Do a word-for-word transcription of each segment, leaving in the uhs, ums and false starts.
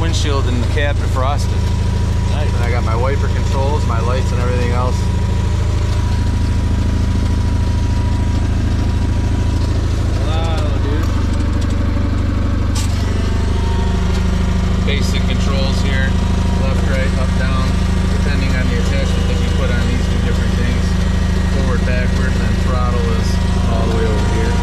windshield and the cap are frosted. Nice. And I got my wiper controls, my lights and everything else. Wow, dude. Basic controls here. Left, right, up, down, depending on the attachment that you put on these two different things. Forward, backward, and then throttle is all the way over here.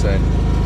Side.